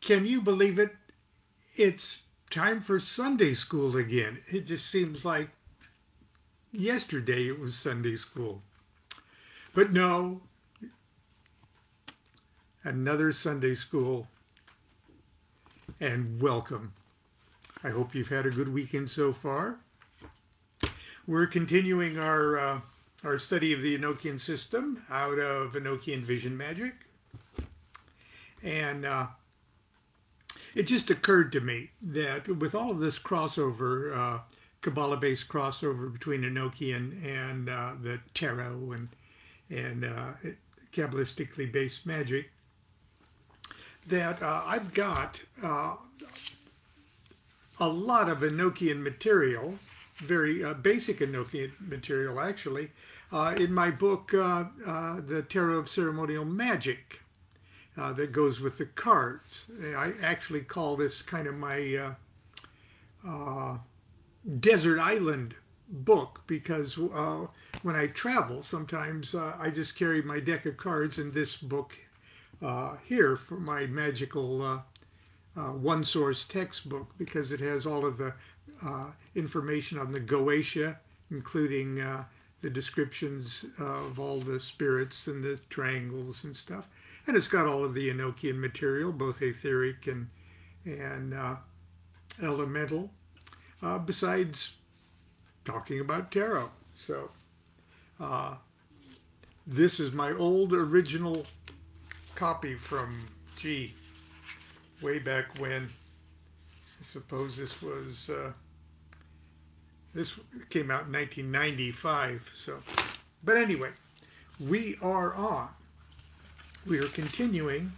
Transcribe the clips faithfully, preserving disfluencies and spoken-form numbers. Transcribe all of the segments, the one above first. can you believe it? It's time for Sunday school again. It just seems like yesterday it was Sunday school. But no, another Sunday school, and welcome. I hope you've had a good weekend so far. We're continuing our, uh, our study of the Enochian system out of Enochian Vision Magic. And uh, it just occurred to me that with all of this crossover, uh, Kabbalah-based crossover between Enochian and uh, the tarot and, and uh, Kabbalistically-based magic, that uh, I've got uh, a lot of Enochian material, very uh, basic Enochian material actually, uh, in my book, uh, uh, The Tarot of Ceremonial Magic, uh, that goes with the cards. I actually call this kind of my uh, uh, desert island book, because uh, when I travel, sometimes uh, I just carry my deck of cards in this book uh, here for my magical uh, uh, one-source textbook, because it has all of the uh, information on the Goetia, including uh, the descriptions of all the spirits and the triangles and stuff. And it's got all of the Enochian material, both etheric and, and uh, elemental, uh, besides talking about tarot. So uh, this is my old original copy from, gee, way back when. I suppose this was, uh, this came out in nineteen ninety-five. So, but anyway, we are on. We are continuing,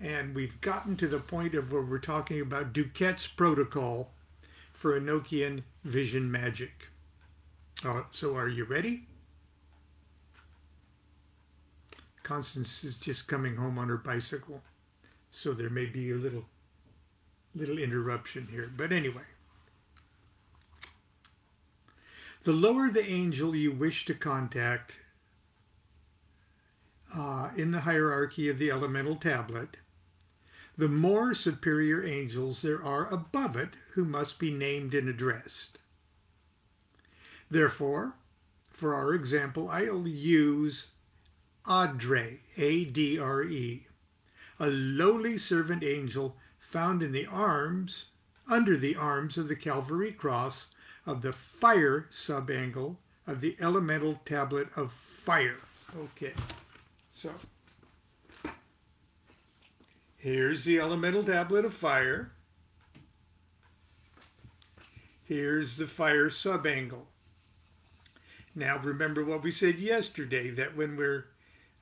and we've gotten to the point of where we're talking about Duquette's protocol for Enochian vision magic. Uh, so are you ready? Constance is just coming home on her bicycle, so there may be a little, little interruption here. But anyway, the lower the angel you wish to contact Uh, in the hierarchy of the elemental tablet, the more superior angels there are above it who must be named and addressed. Therefore, for our example, I'll use Adre, A D R E, a lowly servant angel found in the arms, under the arms of the Calvary Cross of the fire subangle of the elemental tablet of fire. Okay. So, here's the elemental tablet of fire. Here's the fire subangle. Now, remember what we said yesterday, that when we're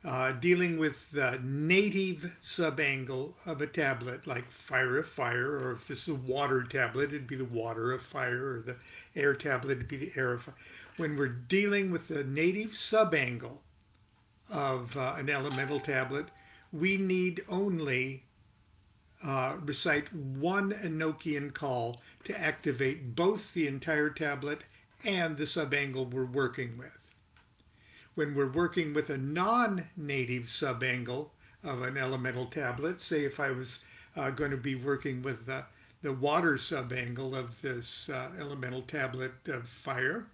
uh, dealing with the native subangle of a tablet, like fire of fire, or if this is a water tablet, it'd be the water of fire, or the air tablet, it'd be the air of fire. When we're dealing with the native subangle of uh, an elemental tablet, we need only uh, recite one Enochian call to activate both the entire tablet and the subangle we're working with. When we're working with a non-native subangle of an elemental tablet, say if I was uh, going to be working with the, the water subangle of this uh, elemental tablet of fire,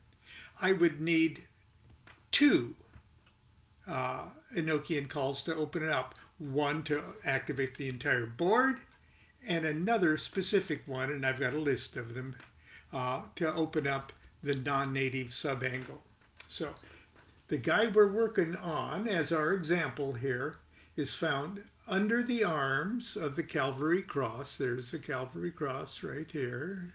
I would need two Uh, Enochian calls to open it up. One to activate the entire board, and another specific one, and I've got a list of them, uh, to open up the non-native subangle. So the guy we're working on as our example here is found under the arms of the Calvary Cross. There's the Calvary Cross right here.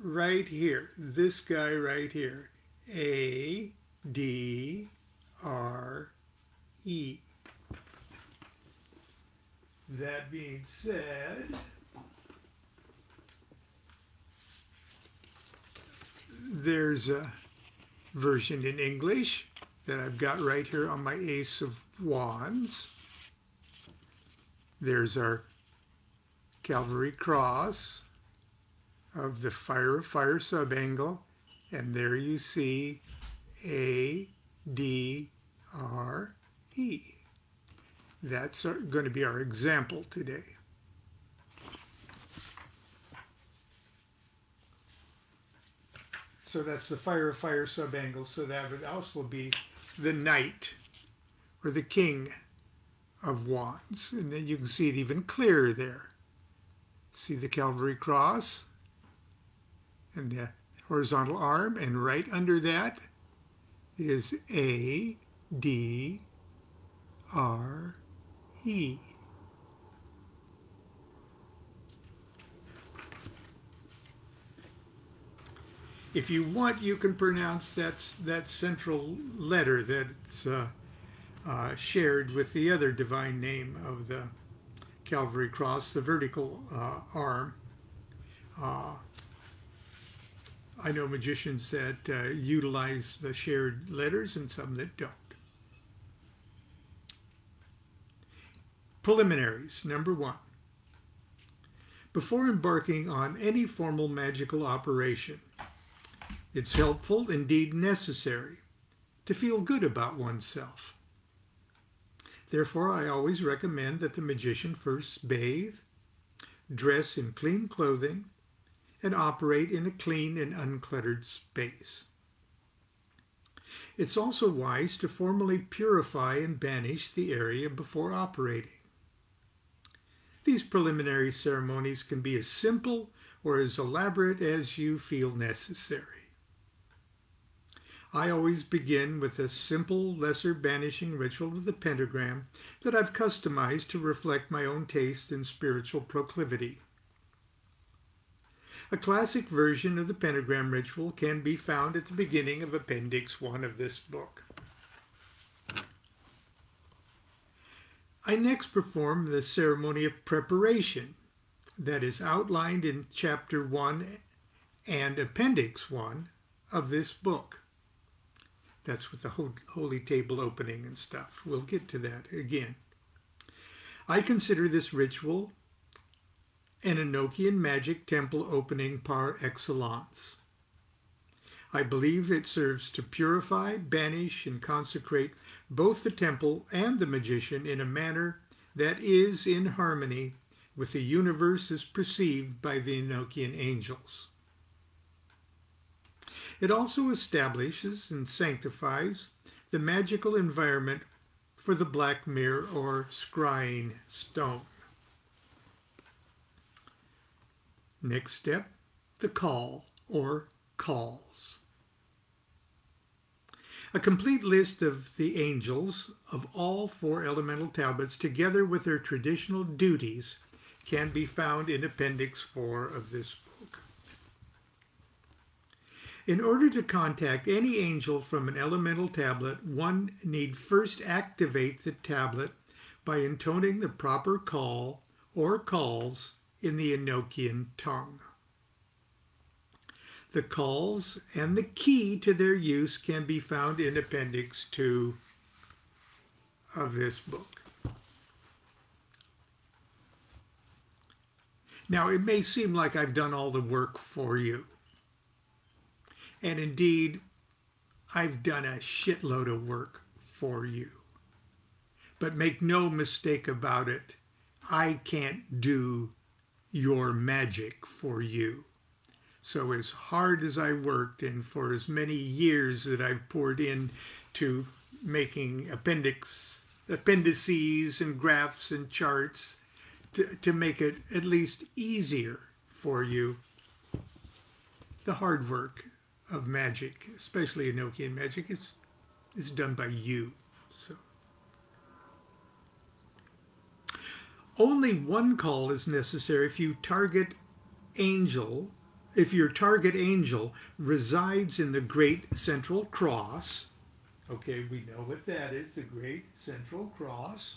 Right here. This guy right here. A D R E. That being said, there's a version in English that I've got right here on my Ace of Wands. There's our Calvary Cross of the Fire of Fire subangle, and there you see A D R E. That's going to be our example today. So that's the fire, fire sub-angle, so that would also be the knight, or the king of wands. And then you can see it even clearer there. See the Calvary Cross, and the horizontal arm, and right under that is A, D, R, E. If you want, you can pronounce that, that central letter that's uh, uh, shared with the other divine name of the Calvary Cross, the vertical uh, arm. Uh, I know magicians that uh, utilize the shared letters and some that don't. Preliminaries, number one. Before embarking on any formal magical operation, it's helpful, indeed necessary, to feel good about oneself. Therefore, I always recommend that the magician first bathe, dress in clean clothing, and operate in a clean and uncluttered space. It's also wise to formally purify and banish the area before operating. These preliminary ceremonies can be as simple or as elaborate as you feel necessary. I always begin with a simple lesser banishing ritual of the pentagram that I've customized to reflect my own taste and spiritual proclivity. A classic version of the pentagram ritual can be found at the beginning of Appendix one of this book. I next perform the ceremony of preparation that is outlined in Chapter one and Appendix one of this book. That's with the holy table opening and stuff. We'll get to that again. I consider this ritual an Enochian magic temple opening par excellence. I believe it serves to purify, banish, and consecrate both the temple and the magician in a manner that is in harmony with the universe as perceived by the Enochian angels. It also establishes and sanctifies the magical environment for the black mirror or scrying stone. Next step, the call or calls. A complete list of the angels of all four elemental tablets together with their traditional duties can be found in Appendix four of this book. In order to contact any angel from an elemental tablet, one need first activate the tablet by intoning the proper call or calls in the Enochian tongue. The calls and the key to their use can be found in Appendix two of this book. Now, it may seem like I've done all the work for you. And indeed, I've done a shitload of work for you. But make no mistake about it, I can't do your magic for you. So as hard as I worked and for as many years that I've poured into making appendix, appendices and graphs and charts to, to make it at least easier for you, the hard work of magic, especially Enochian magic, is, is done by you. So, only one call is necessary if you target angel, if your target angel resides in the Great Central Cross. Okay, we know what that is, the Great Central Cross.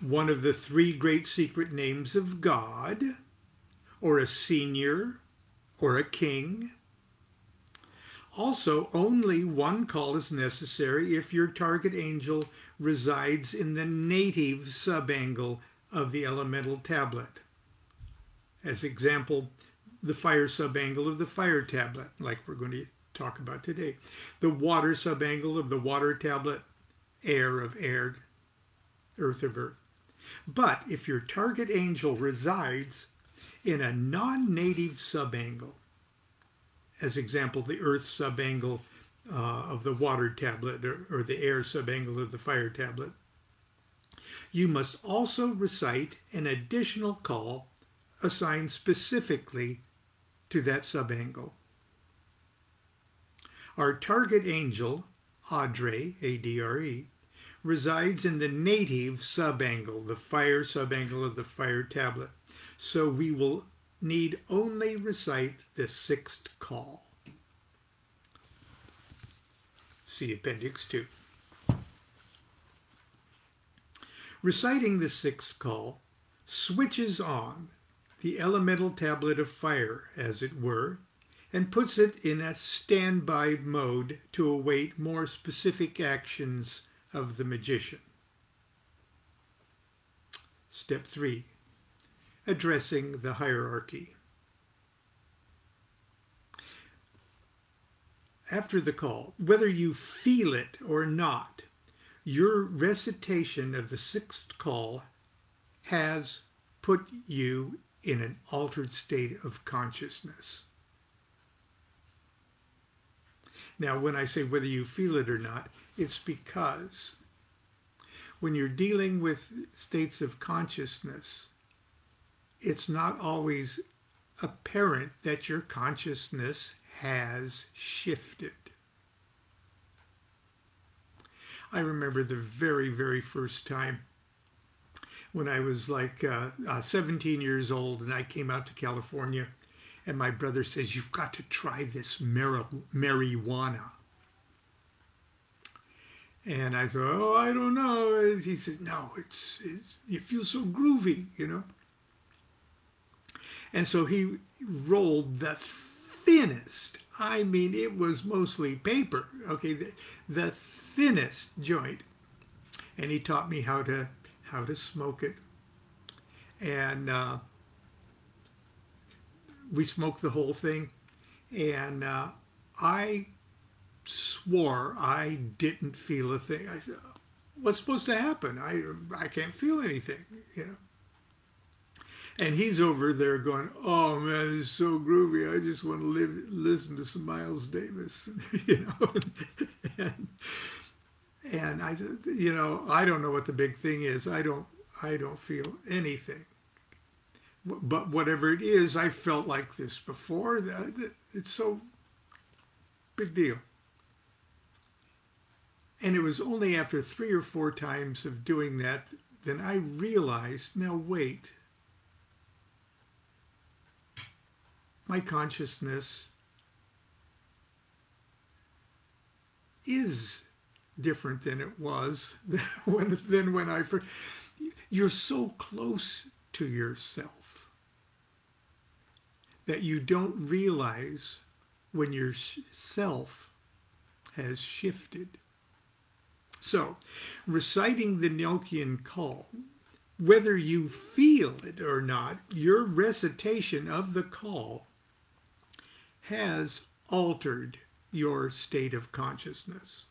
One of the three great secret names of God, or a senior, or a king. Also, only one call is necessary if your target angel resides in the native sub-angle of the elemental tablet. As example, the fire sub-angle of the fire tablet, like we're going to talk about today, the water sub-angle of the water tablet, air of air, earth of earth. But if your target angel resides in a non-native subangle, as example, the earth subangle uh, of the water tablet or, or the air subangle of the fire tablet, you must also recite an additional call assigned specifically to that subangle. Our target angel, Adre, A D R E, resides in the native subangle, the fire subangle of the fire tablet. So we will need only recite the sixth call. See Appendix two. Reciting the sixth call switches on the elemental tablet of fire, as it were, and puts it in a standby mode to await more specific actions of the magician. Step three, addressing the hierarchy. After the call, whether you feel it or not, your recitation of the sixth call has put you in an altered state of consciousness. Now, when I say whether you feel it or not, it's because when you're dealing with states of consciousness, it's not always apparent that your consciousness has shifted. I remember the very, very first time when I was like uh, uh, seventeen years old and I came out to California. And my brother says, you've got to try this mar marijuana. And I thought, oh, I don't know. And he says, no, it's, it's, you feel so groovy, you know. And so he rolled the thinnest. I mean, it was mostly paper, okay, the, the thinnest joint. And he taught me how to, how to smoke it. And uh, we smoked the whole thing, and uh, I swore I didn't feel a thing. I said, what's supposed to happen? I, I can't feel anything, you know. And he's over there going, oh, man, this is so groovy. I just want to live, listen to some Miles Davis, you know. and, and I said, you know, I don't know what the big thing is. I don't, I don't feel anything. But whatever it is, I felt like this before. It's so big deal. And it was only after three or four times of doing that, then I realized, now wait, my consciousness is different than it was when, than when I first. You're so close to yourself that you don't realize when your self has shifted. So, reciting the Enochian call, whether you feel it or not, your recitation of the call has altered your state of consciousness.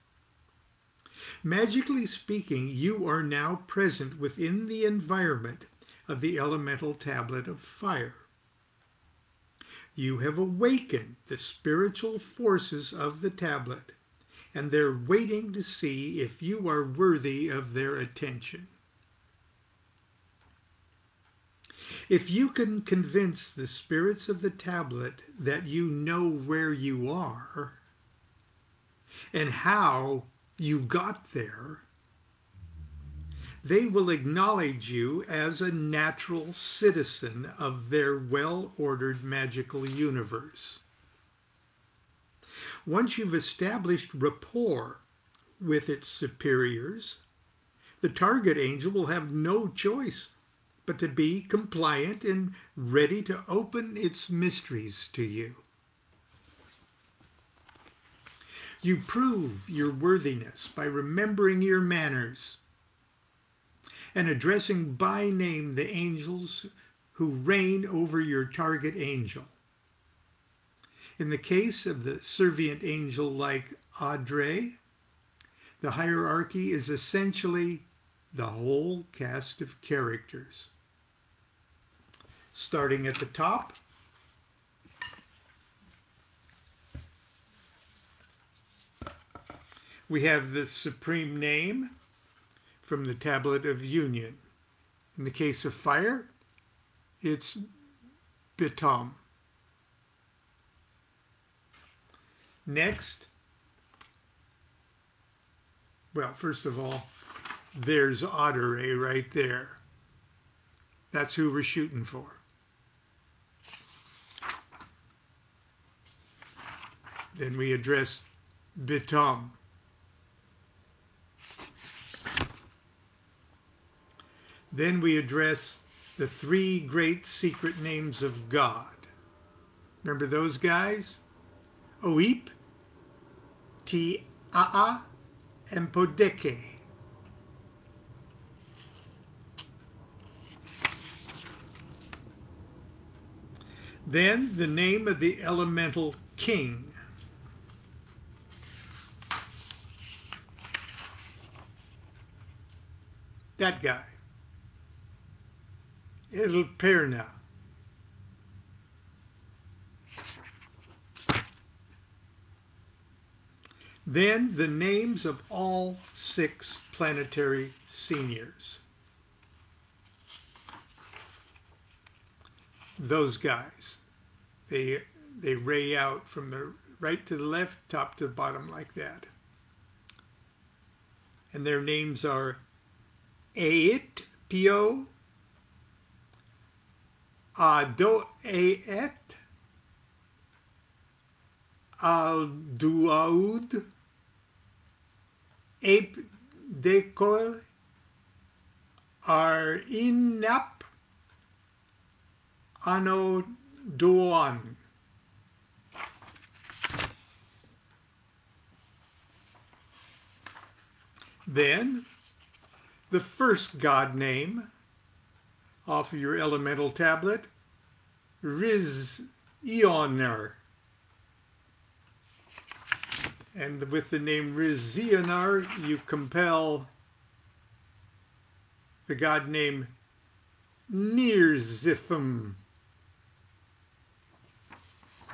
Magically speaking, you are now present within the environment of the elemental tablet of fire. You have awakened the spiritual forces of the tablet, and they're waiting to see if you are worthy of their attention. If you can convince the spirits of the tablet that you know where you are and how you got there, they will acknowledge you as a natural citizen of their well-ordered magical universe. Once you've established rapport with its superiors, the target angel will have no choice but to be compliant and ready to open its mysteries to you. You prove your worthiness by remembering your manners and addressing by name the angels who reign over your target angel. In the case of the servient angel like Adre, The hierarchy is essentially the whole cast of characters. Starting at the top, we have the supreme name from the Tablet of Union. In the case of fire, it's Bitom. Next, well, first of all, there's Oteay right there. That's who we're shooting for. Then we address Bitom. Then we address the three great secret names of God. Remember those guys? Oip, Teaa, and Podeke. Then the name of the elemental king. That guy. Edelperna. Then the names of all six planetary seniors. Those guys. They, they ray out from the right to the left, top to the bottom like that. And their names are Aithpio, Adoaet, Alduoud, Apedeck, Arinnap, Anodoin. Then, the first god name off of your elemental tablet, Rizionar. And with the name Rizionar, you compel the god name Nirzithum.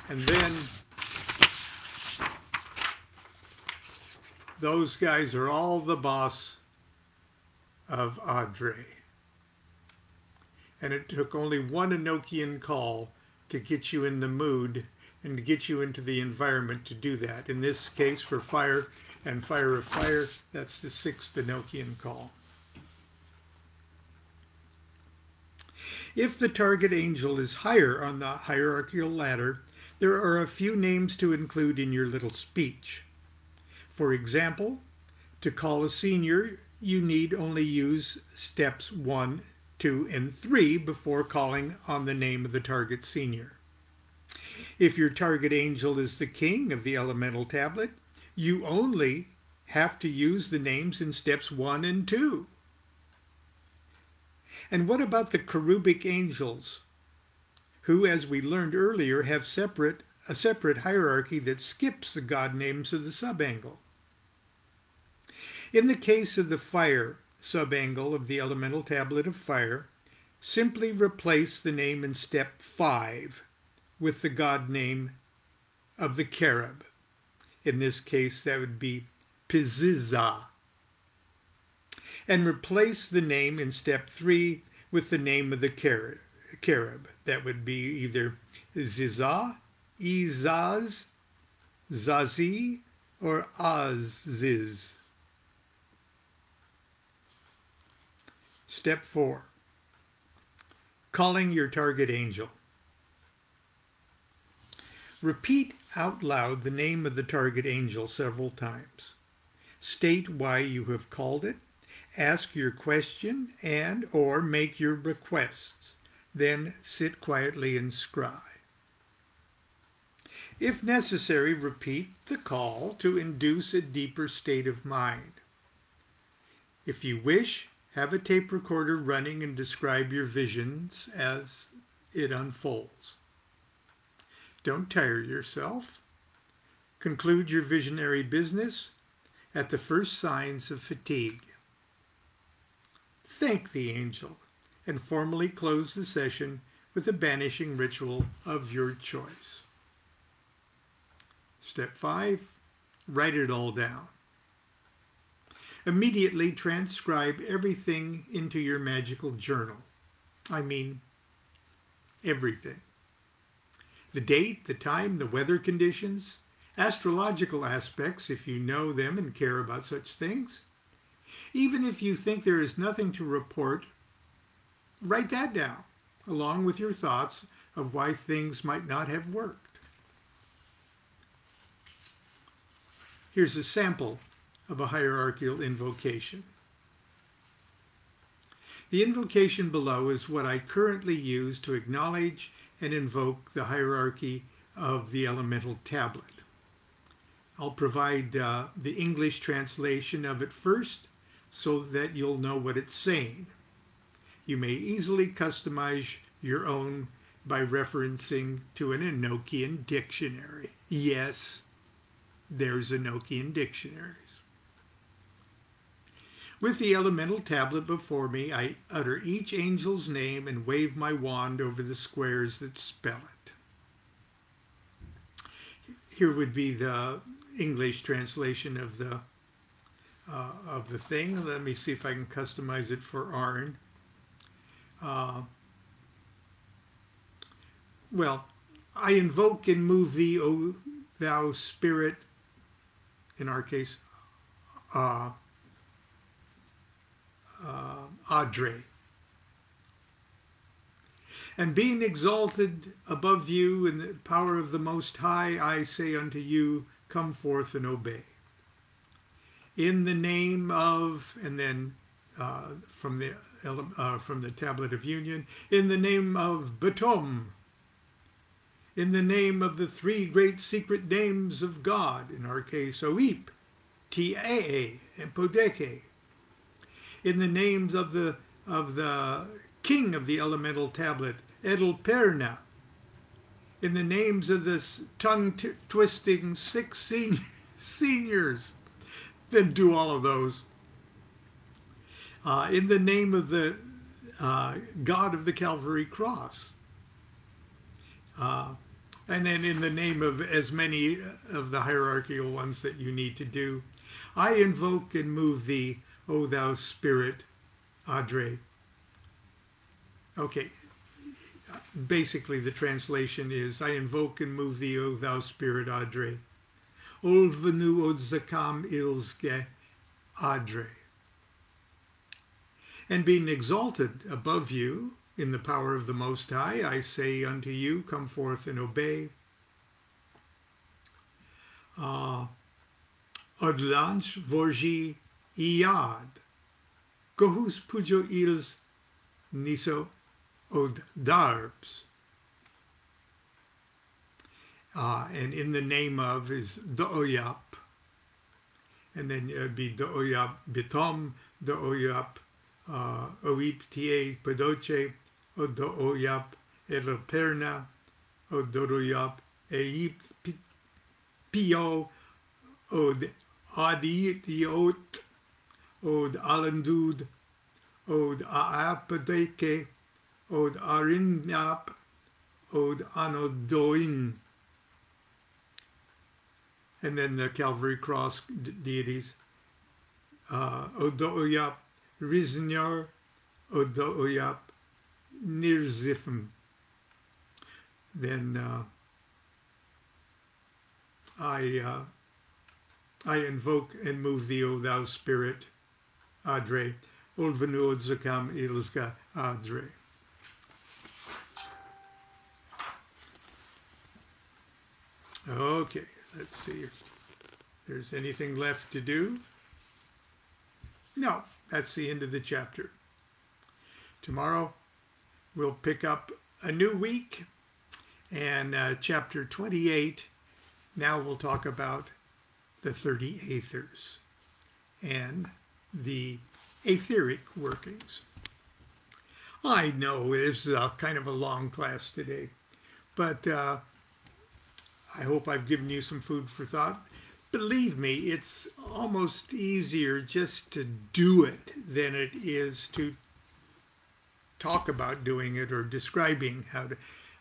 And then those guys are all the boss of Odre. And it took only one Enochian call to get you in the mood and to get you into the environment to do that. In this case, for fire and fire of fire, that's the sixth Enochian call. If the target angel is higher on the hierarchical ladder, there are a few names to include in your little speech. For example, to call a senior, you need only use steps one, two, and three before calling on the name of the target senior. If your target angel is the king of the elemental tablet, you only have to use the names in steps one and two. And what about the cherubic angels, who, as we learned earlier, have separate, a separate hierarchy that skips the god names of the subangle? In the case of the fire subangle of the elemental tablet of fire, simply replace the name in step five with the god name of the cherub. In this case, that would be Piziza. And replace the name in step three with the name of the cherub. That would be either Ziza, Ezaz, Zazi, or Aziz. Step four, calling your target angel. Repeat out loud the name of the target angel several times. State why you have called it, ask your question and or make your requests, then sit quietly and scry. If necessary, repeat the call to induce a deeper state of mind. If you wish, have a tape recorder running and describe your visions as it unfolds. Don't tire yourself. Conclude your visionary business at the first signs of fatigue. Thank the angel, and formally close the session with a banishing ritual of your choice. Step five, write it all down. Immediately transcribe everything into your magical journal. I mean, everything. The date, the time, the weather conditions, astrological aspects if you know them and care about such things. Even if you think there is nothing to report, write that down, along with your thoughts of why things might not have worked. Here's a sample of a hierarchical invocation. The invocation below is what I currently use to acknowledge and invoke the hierarchy of the Elemental Tablet. I'll provide uh, the English translation of it first so that you'll know what it's saying. You may easily customize your own by referencing to an Enochian dictionary. Yes, there's Enochian dictionaries. With the Elemental Tablet before me, I utter each angel's name and wave my wand over the squares that spell it. Here would be the English translation of the uh, of the thing. Let me see if I can customize it for Arn. Uh, well, I invoke and move thee, O thou spirit, in our case, uh, uh, Adre. And being exalted above you in the power of the Most High, I say unto you, come forth and obey. In the name of, and then uh, from the uh, from the Tablet of Union, in the name of Bitom, in the name of the three great secret names of God, in our case, Oip, Teaa, and Podeke, in the names of the of the King of the Elemental Tablet, Edelperna, in the names of the tongue-twisting six sen seniors, then do all of those. Uh, in the name of the uh, God of the Calvary Cross, uh, and then in the name of as many of the hierarchical ones that you need to do, I invoke and move thee, O thou spirit, Adre. Okay, basically the translation is, I invoke and move thee, O thou spirit, Adre. Olvenu od Zakam Ilzge, Adre. And being exalted above you in the power of the Most High, I say unto you, come forth and obey. Uh, Odlanch, Vorji, Iyad. Gohus pujo ils niso. Od darbs. Uh, and in the name of is Dooyap. And then it would be Dooyap Bitom, Dooyap Oip Teaa Podoche, Dooyap Edelperna, Dooyap Aithpio, Od Adoaet, Od Alduoud, Od Apedeck, Od Arinnap, Od Anodoin. And then the Calvary Cross deities. Uh, Od Dooyap, Rizionar, Od Dooyap, Nirzithum. Then uh, I, uh, I invoke and move thee, O thou spirit, Adre. Olvenu od Zakam Ilzge, Adre. Okay, let's see if there's anything left to do. No, that's the end of the chapter. Tomorrow we'll pick up a new week and uh, chapter twenty-eight. Now we'll talk about the thirty-eighthers and the aetheric workings. I know it's uh, kind of a long class today, but... Uh, I hope I've given you some food for thought. believe me, it's almost easier just to do it than it is to talk about doing it or describing how to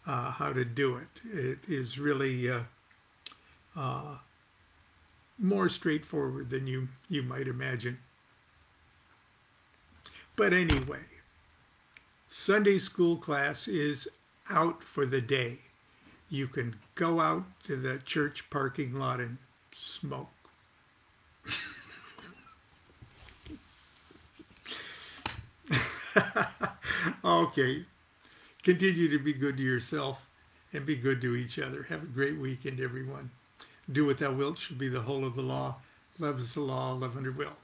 uh, how to do it. It is really uh, uh, more straightforward than you you might imagine. But anyway, Sunday school class is out for the day. You can go out to the church parking lot and smoke. Okay, continue to be good to yourself and be good to each other. Have a great weekend, everyone. Do what thou wilt should be the whole of the law. Love is the law, love under will.